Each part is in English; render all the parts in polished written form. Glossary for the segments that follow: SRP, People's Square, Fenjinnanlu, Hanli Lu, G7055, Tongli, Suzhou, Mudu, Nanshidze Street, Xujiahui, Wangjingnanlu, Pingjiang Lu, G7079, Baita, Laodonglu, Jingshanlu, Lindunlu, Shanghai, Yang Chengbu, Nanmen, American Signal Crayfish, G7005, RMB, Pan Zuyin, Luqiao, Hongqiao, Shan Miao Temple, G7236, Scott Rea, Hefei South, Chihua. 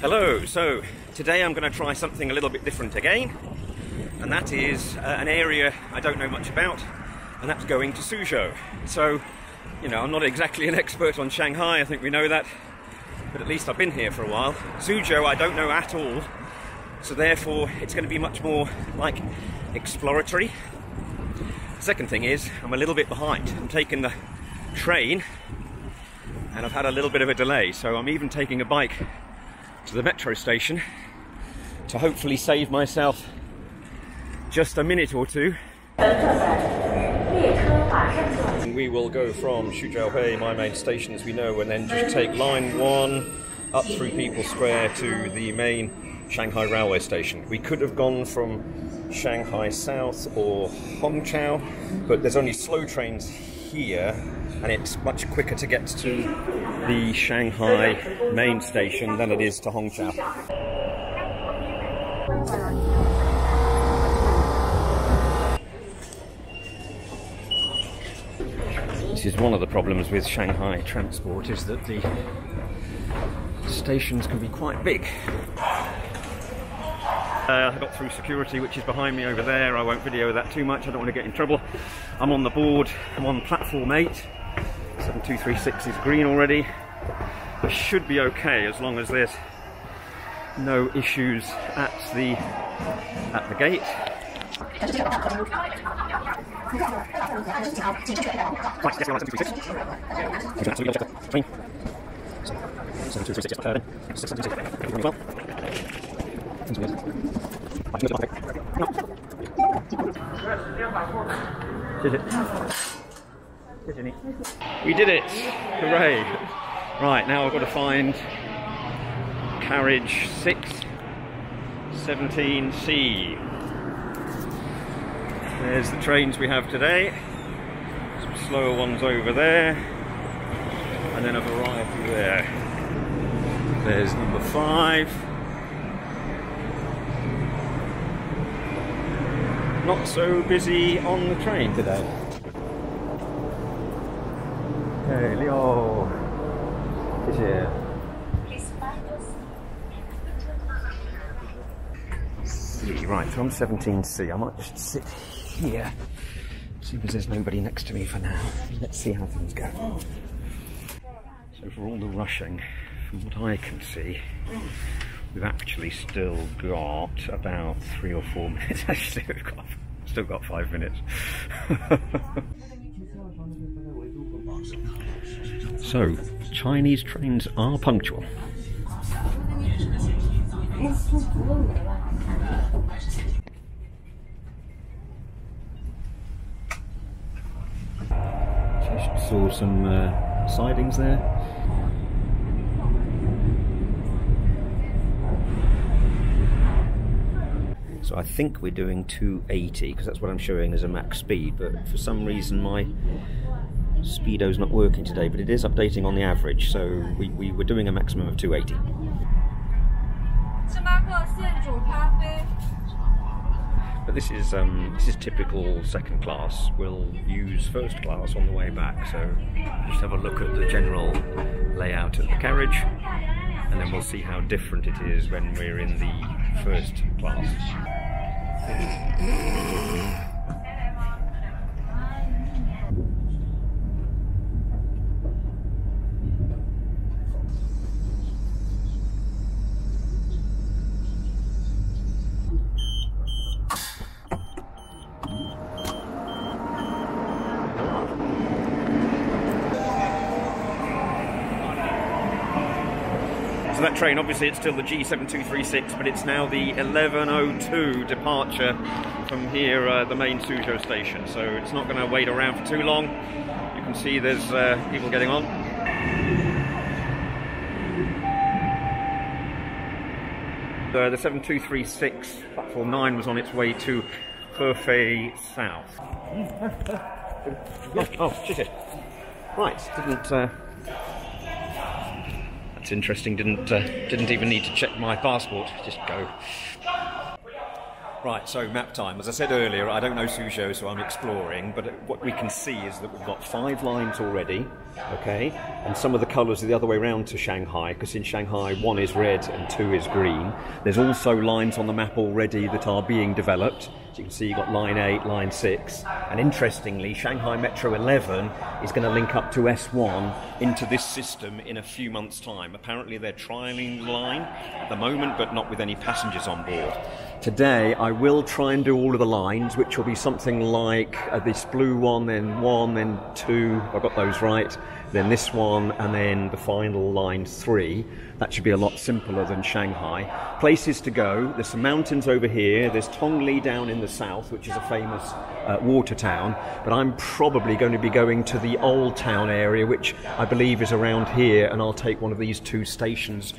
Hello, so today I'm going to try something a little bit different again, and that is an area I don't know much about, and that's going to Suzhou. So, you know, I'm not exactly an expert on Shanghai, I think we know that, but at least I've been here for a while. Suzhou I don't know at all, so therefore it's going to be much more like exploratory. The second thing is I'm a little bit behind. I'm taking the train and I've had a little bit of a delay, so I'm even taking a bike to the metro station to hopefully save myself just a minute or two. We will go from Xujiahui, my main station as we know, and then just take line 1 up through People's Square to the main Shanghai railway station. We could have gone from Shanghai South or Hongqiao, but there's only slow trains here and it's much quicker to get to the Shanghai main station than it is to Hongqiao. This is one of the problems with Shanghai transport, is that the stations can be quite big. I got through security, which is behind me over there. I won't video that too much, I don't want to get in trouble. I'm on the board, I'm on platform 8. 7236 is green already. I should be okay as long as there's no issues at the gate. We did it! Hooray! Right, now I've got to find carriage 6, 17C. There's the trains we have today. Some slower ones over there. And then a variety there. There's number 5. Not so busy on the train today. Hey, Leo. Right, so I'm 17C. I might just sit here, see if there's nobody next to me for now. Let's see how things go. So for all the rushing, from what I can see, we've actually still got about 3 or 4 minutes. Actually, we've got, still got 5 minutes. So, Chinese trains are punctual. Just saw some sidings there. So I think we're doing 280 because that's what I'm showing as a max speed, but for some reason my speedo's not working today, but it is updating on the average, so we were doing a maximum of 280. But this is typical second class. We'll use first class on the way back, so just have a look at the general layout of the carriage and then we'll see how different it is when we're in the first class. So that train, obviously it's still the G7236, but it's now the 11:02 departure from here, the main Suzhou station, so it's not going to wait around for too long. You can see there's people getting on. The 7236 platform 9 was on its way to Hefei South. Oh, shit. Right, didn't... It's interesting, didn't even need to check my passport, just go. Right, so map time. As I said earlier, I don't know Suzhou, so I'm exploring, but what we can see is that we've got 5 lines already, okay, and some of the colours are the other way around to Shanghai, because in Shanghai 1 is red and 2 is green. There's also lines on the map already that are being developed. As you can see, you've got line 8, line 6, and interestingly, Shanghai Metro 11 is going to link up to S1 into this system in a few months' time. Apparently they're trialling the line at the moment, but not with any passengers on board. Today, I will try and do all of the lines, which will be something like this blue one, then 2, if I got those right, then this one, and then the final line 3. That should be a lot simpler than Shanghai. Places to go, there's some mountains over here, there's Tongli down in the south, which is a famous water town, but I'm probably going to be going to the old town area, which I believe is around here, and I'll take one of these 2 stations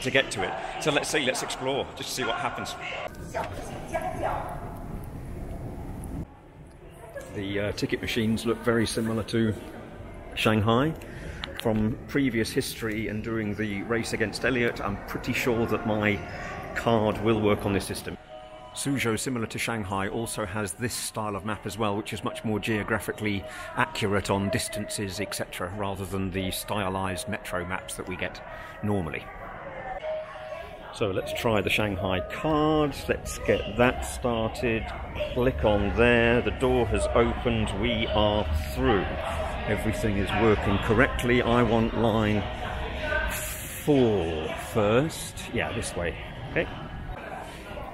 to get to it. So let's see, let's explore, just to see what happens. The ticket machines look very similar to Shanghai. From previous history and during the race against Elliot, I'm pretty sure that my card will work on this system. Suzhou, similar to Shanghai, also has this style of map as well, which is much more geographically accurate on distances, etc., rather than the stylized metro maps that we get normally. So let's try the Shanghai card. Let's get that started. Click on there. The door has opened. We are through. Everything is working correctly. I want line 4 first. Yeah, this way. Okay.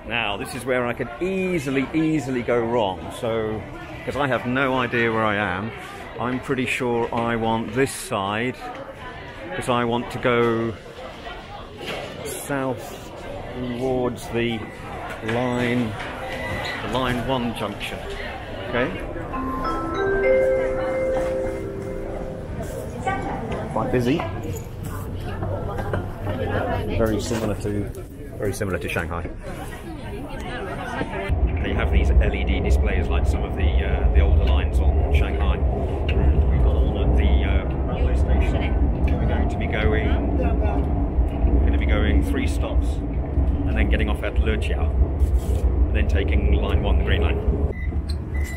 Now, this is where I could easily go wrong. So, because I have no idea where I am, I'm pretty sure I want this side, because I want to go south towards the line 1 junction. Okay. Quite busy. Very similar to Shanghai. They have these LED displays like some of the older lines on Shanghai. We've got on at the railway station. We're going to be going 3 stops and then getting off at Luqiao and then taking line 1, the green line.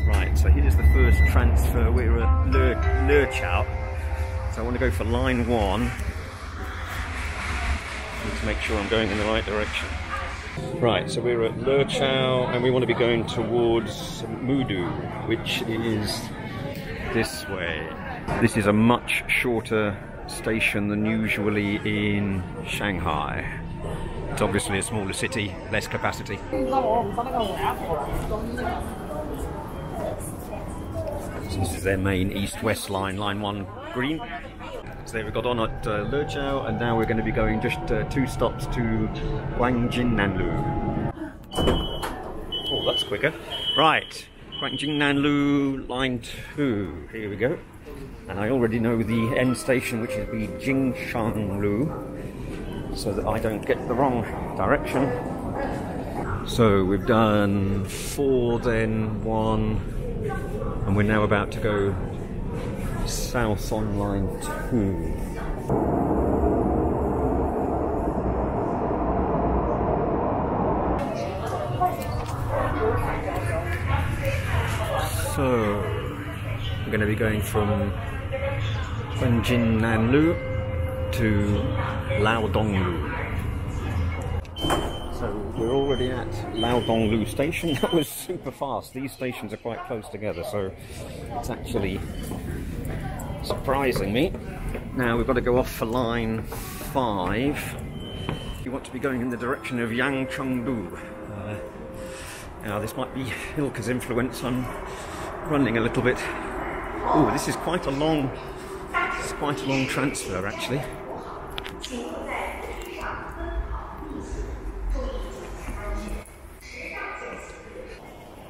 Right, so here's the first transfer. We're at Luqiao, so I want to go for line 1. Need to make sure I'm going in the right direction. Right, so we're at Luqiao and we want to be going towards Mudu, which is this way. This is a much shorter station than usually in Shanghai. It's obviously a smaller city, less capacity. So this is their main east-west line, line 1 green. So there we got on at Luqiao, and now we're going to be going just 2 stops to Wangjingnanlu. Oh, that's quicker. Right, Wangjingnanlu, line 2. Here we go. And I already know the end station, which is the Jingshanlu, so that I don't get the wrong direction. So we've done 4, then 1, and we're now about to go south on line 2. So we're going to be going from Fenjinnanlu to Laodonglu. So we're already at Laodonglu station. That was super fast. These stations are quite close together, so it's actually surprising me. Now we've got to go off for line 5. You want to be going in the direction of Yang Chengbu. Now this might be Hilker's influence. I'm running a little bit. Oh, this is quite a long. It's quite a long transfer, actually.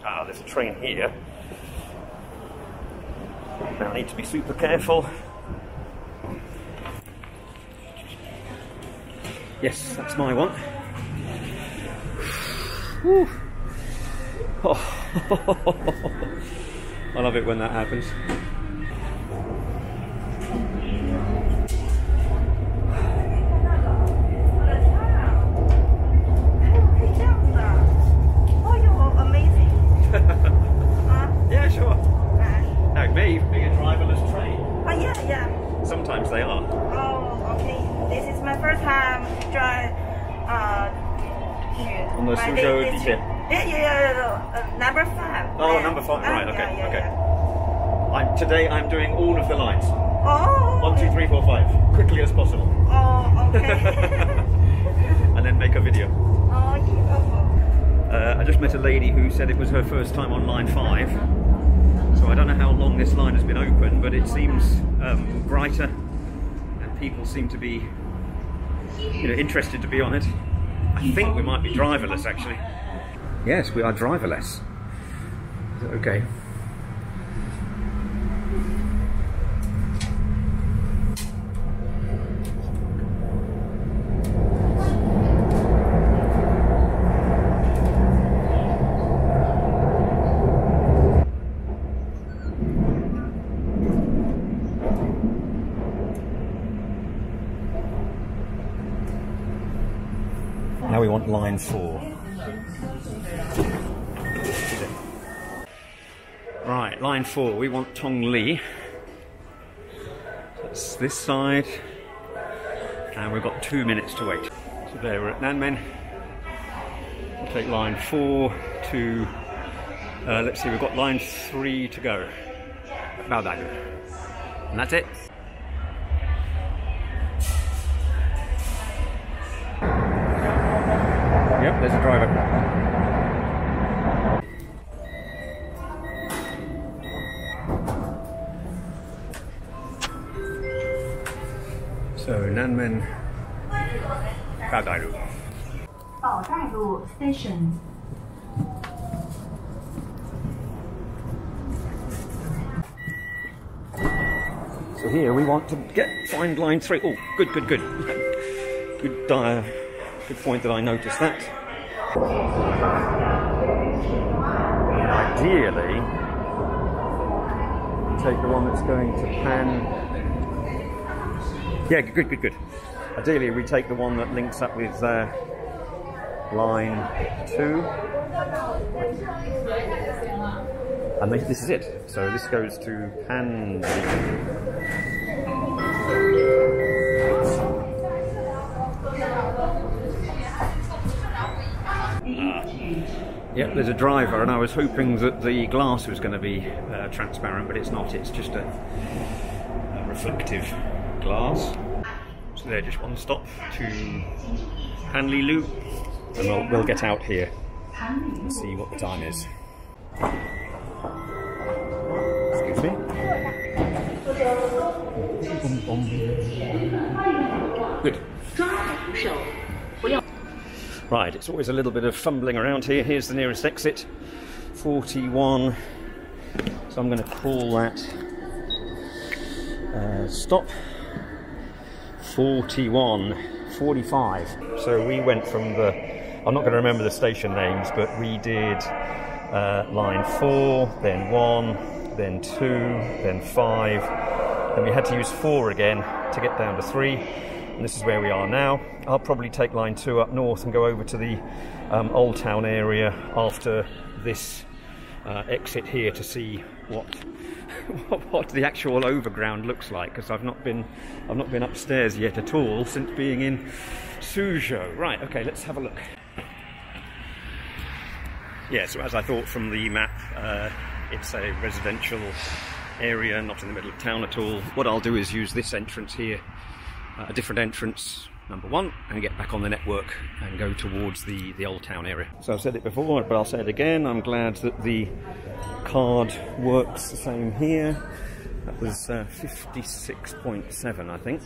Ah, there's a train here. Now I need to be super careful. Yes, that's my one. Whew. Oh. I love it when that happens. on the Suzhou district. Yeah, number 5. Oh, number 5, right, okay, yeah, okay. Yeah. Today I'm doing all of the lines. Oh! 1, 2, 3, 4, 5, quickly as possible. Oh, okay. And then make a video. Oh, beautiful. I just met a lady who said it was her first time on line 5. So I don't know how long this line has been open, but it seems brighter and people seem to be interested to be on it. I think we might be driverless, actually. Yes, we are driverless. Is it okay? Now we want line 4. Right, line 4, we want Tongli. That's this side. And we've got 2 minutes to wait. So there, we're at Nanmen. We'll take line 4 to... let's see, we've got line 3 to go. About that. And that's it. Yep, there's a driver. So, Nanmen Baita Station. So here we want to find line 3. Oh, good. Good point that I noticed that. Ideally, take the one that's going to Pan. Yeah, good. Ideally, we take the one that links up with line 2. And this is it. So this goes to Pan Zuyin. Yep, there's a driver, and I was hoping that the glass was going to be transparent, but it's not. It's just a reflective glass. So there, just one stop to Hanli Lu, and we'll get out here and see what the time is. Excuse me. Good. Right, it's always a little bit of fumbling around here. Here's the nearest exit, 41. So I'm going to call that stop 41, 45. So we went from the, I'm not going to remember the station names, but we did line 4, then 1, then 2, then 5. And we had to use 4 again to get down to 3. And this is where we are now. I'll probably take line 2 up north and go over to the old town area after this exit here to see what the actual overground looks like, because I've not been upstairs yet at all since being in Suzhou. Right, okay, let's have a look. Yeah, so as I thought from the map, it's a residential area, not in the middle of town at all. What I'll do is use this entrance here. A different entrance, number 1, and get back on the network and go towards the old town area. So I've said it before, but I'll say it again. I'm glad that the card works the same here. That was 56.7, I think.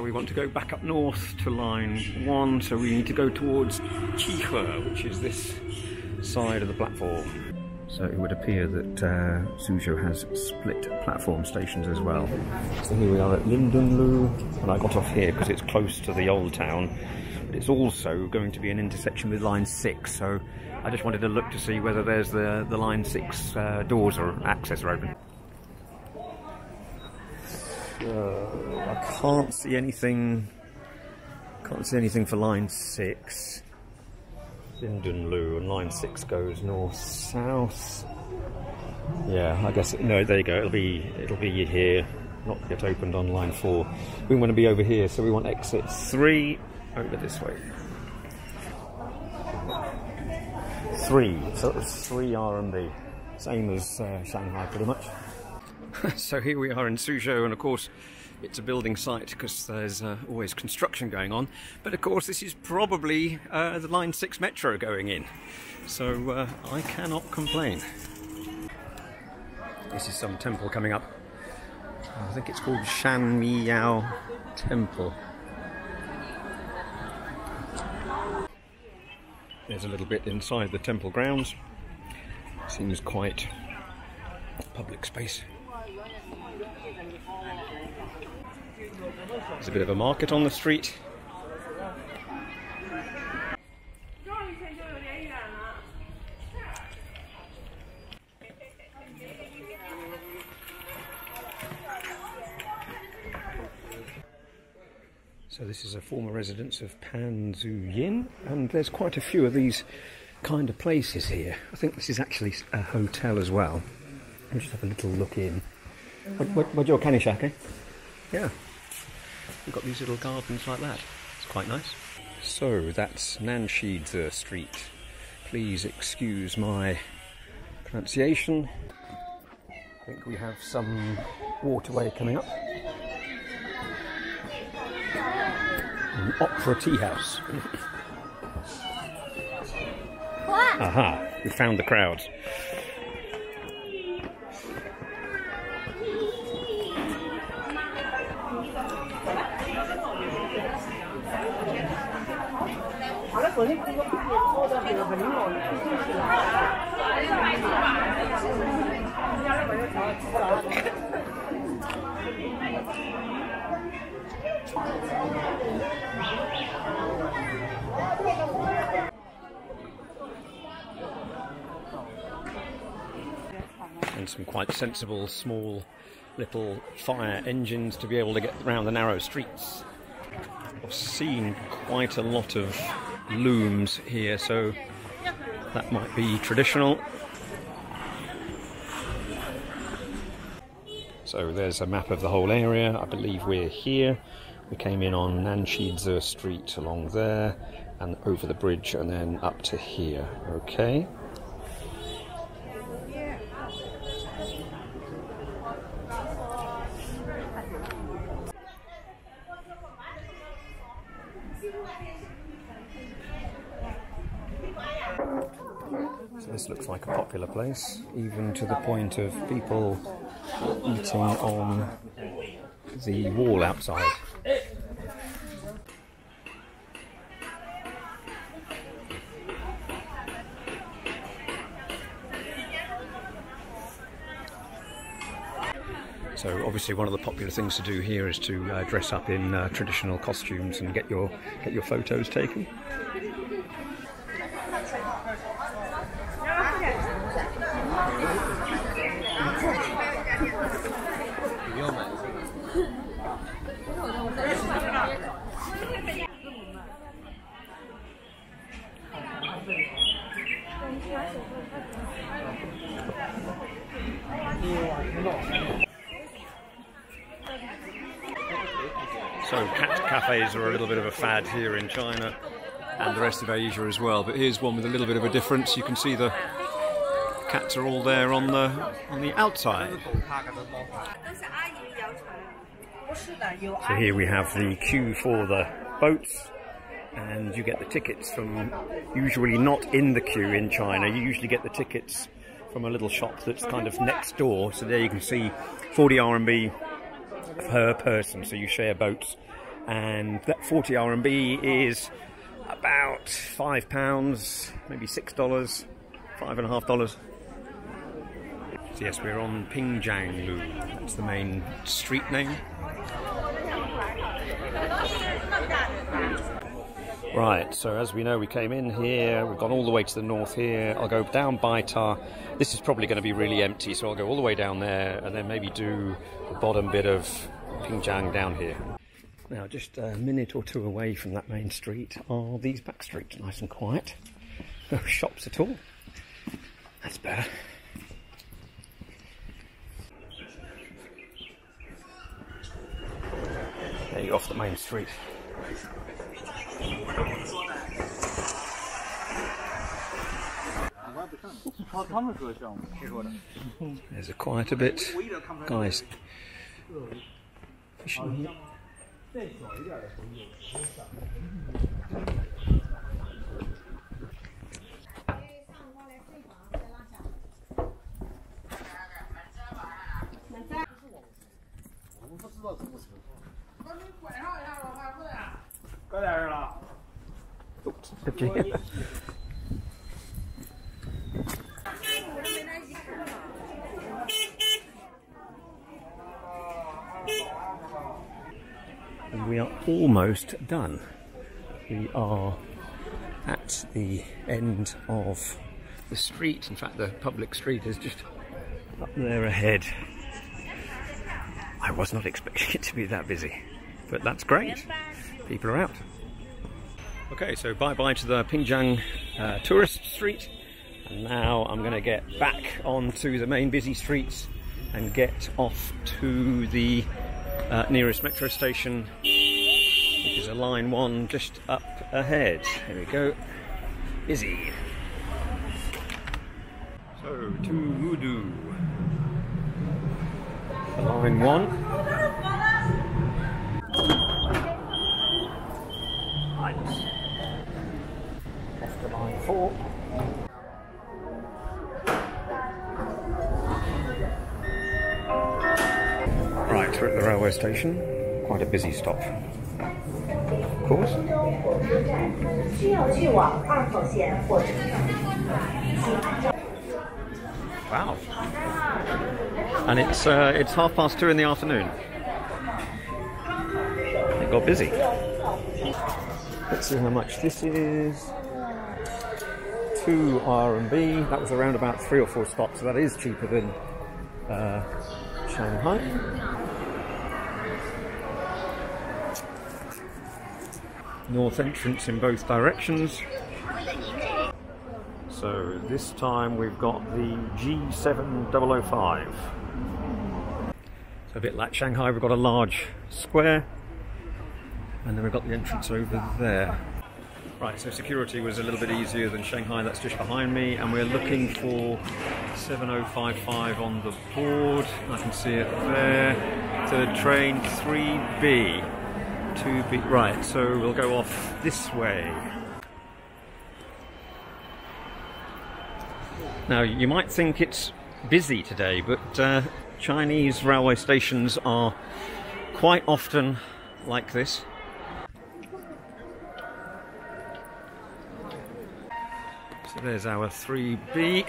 We want to go back up north to line 1, so we need to go towards Chihua, which is this side of the platform. So it would appear that Suzhou has split platform stations as well. So here we are at Lindunlu, and I got off here because it's close to the old town. But it's also going to be an intersection with line 6, so I just wanted to look to see whether there's the line 6 doors or access are open. So I can't see anything. Can't see anything for line 6. Lindunlu, and line 6 goes north-south. Yeah, I guess, no, there you go, it'll be here, not yet opened on line 4. We want to be over here, so we want exit 3 over this way. Three, so that's 3 RMB, same as Shanghai pretty much. So here we are in Suzhou, and of course it's a building site because there's always construction going on, but of course this is probably the Line 6 metro going in, so I cannot complain. This is some temple coming up, I think it's called Shan Miao Temple. There's a little bit inside the temple grounds, seems quite public space. There's a bit of a market on the street. So this is a former residence of Pan Zuyin, and there's quite a few of these kind of places here. I think this is actually a hotel as well. I'll just have a little look in. What's your kanishake? Eh? Yeah. We've got these little gardens like that. It's quite nice. So that's Nanshidze Street. Please excuse my pronunciation. I think we have some waterway coming up. An opera tea house. What? Aha, we found the crowd. And some quite sensible small little fire engines to be able to get around the narrow streets. I've seen quite a lot of looms here, so that might be traditional. So there's a map of the whole area. I believe we're here. We came in on Nanshidze Street along there and over the bridge and then up to here. Okay. So this looks like a popular place, even to the point of people eating on the wall outside. So obviously one of the popular things to do here is to dress up in traditional costumes and get your photos taken. So cat cafes are a little bit of a fad here in China and the rest of Asia as well, but here's one with a little bit of a difference. You can see the cats are all there on the outside. So here we have the queue for the boats, and you get the tickets from, usually not in the queue in China, you usually get the tickets from a little shop that's kind of next door. So there you can see 40 RMB per person, so you share boats, and that 40 RMB is about £5, maybe $6, $5.50. So yes, we're on Pingjiang Lu, that's the main street name. Right, so as we know, we came in here, we've gone all the way to the north here. I'll go down Baita. This is probably going to be really empty, so I'll go all the way down there and then maybe do the bottom bit of Pingjiang down here. Now, just a minute or two away from that main street are these back streets, nice and quiet. No shops at all. That's bad. There you go, off the main street. There's quite a bit, guys, fishing here. And we are almost done. We are at the end of the street. In fact, the public street is just up there ahead. I was not expecting it to be that busy, but that's great. People are out. Okay, so bye-bye to the Pingjiang tourist street, and now I'm going to get back onto the main busy streets and get off to the nearest metro station, which is a line one just up ahead. Here we go. Busy. So, to Mudu. Line one. Line four. Right, we're at the railway station. Quite a busy stop, of course. Wow! And it's 2:30 in the afternoon. It got busy. Let's see how much this is. 2 RMB. That was around about 3 or 4 stops, so that is cheaper than Shanghai. North entrance in both directions. So this time we've got the G7005. So a bit like Shanghai, we've got a large square, and then we've got the entrance over there. Right, so security was a little bit easier than Shanghai. That's just behind me, and we're looking for 7055 on the board. I can see it there. Third train, 3B. 2B. Right, so we'll go off this way. Now, you might think it's busy today, but Chinese railway stations are quite often like this. So there's our 3B.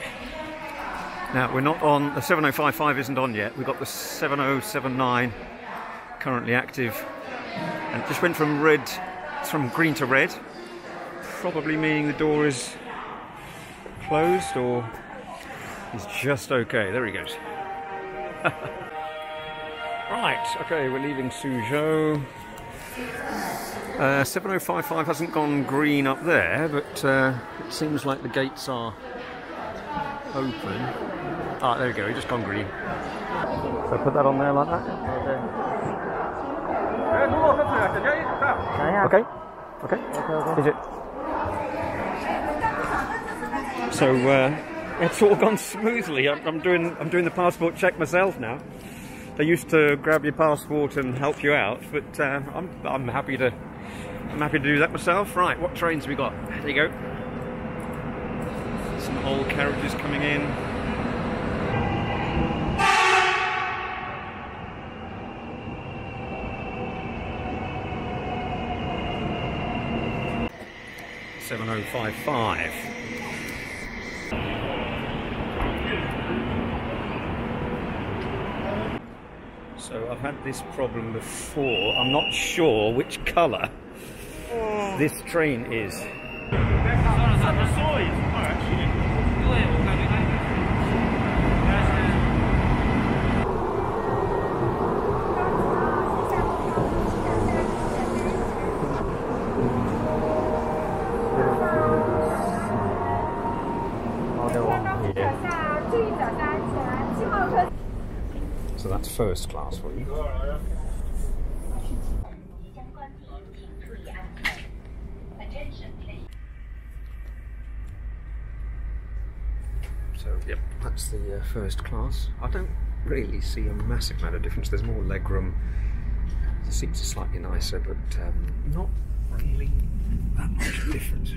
Now we're not on, the 7055 isn't on yet. We've got the 7079 currently active. And it just went from red, from green to red. Probably meaning the door is closed or is just okay. There he goes. Right, okay, we're leaving Suzhou. 7055 hasn't gone green up there, but it seems like the gates are open. Ah, there we go, it's just gone green. So put that on there like that. Okay. Okay. Okay. Is it? So it's all gone smoothly. I'm doing the passport check myself now. They used to grab your passport and help you out, but I'm happy to do that myself. Right, what trains have we got? There you go. Some old carriages coming in. G7055. So I've had this problem before. I'm not sure which colour this train is. So that's first class for you. so yep. That's the first class. I don't really see a massive amount of difference. There's more legroom. The seats are slightly nicer, but not really that much difference.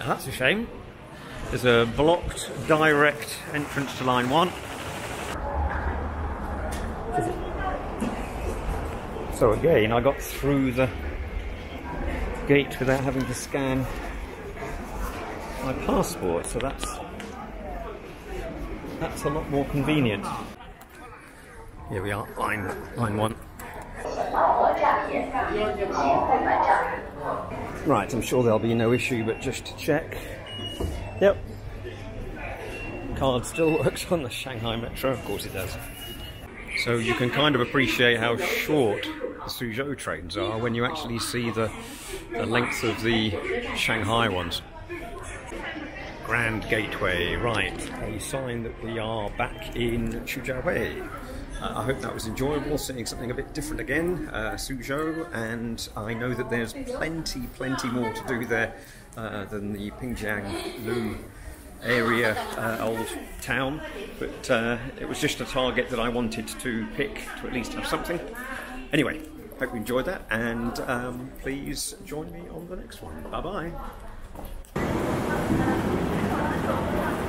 That's a shame. There's a blocked direct entrance to line one. So again, I got through the gate without having to scan my passport, so that's a lot more convenient. Here we are, line one. Right, I'm sure there'll be no issue, but just to check. Yep. Card still works on the Shanghai Metro, of course it does. So you can kind of appreciate how short the Suzhou trains are when you actually see the length of the Shanghai ones. Grand Gateway, right. A sign that we are back in Xujiahui. I hope that was enjoyable, seeing something a bit different again, Suzhou, and I know that there's plenty more to do there than the Pingjiang Lu area, old town, but it was just a target that I wanted to pick to at least have something. Anyway, hope you enjoyed that, and please join me on the next one. Bye bye.